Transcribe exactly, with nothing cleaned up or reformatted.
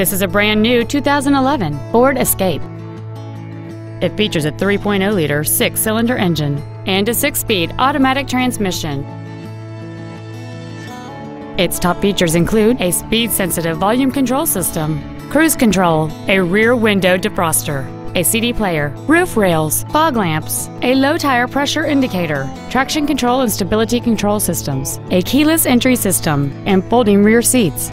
This is a brand new two thousand eleven Ford Escape. It features a three point oh liter six-cylinder engine and a six-speed automatic transmission. Its top features include a speed-sensitive volume control system, cruise control, a rear window defroster, a C D player, roof rails, fog lamps, a low tire pressure indicator, traction control and stability control systems, a keyless entry system, and folding rear seats.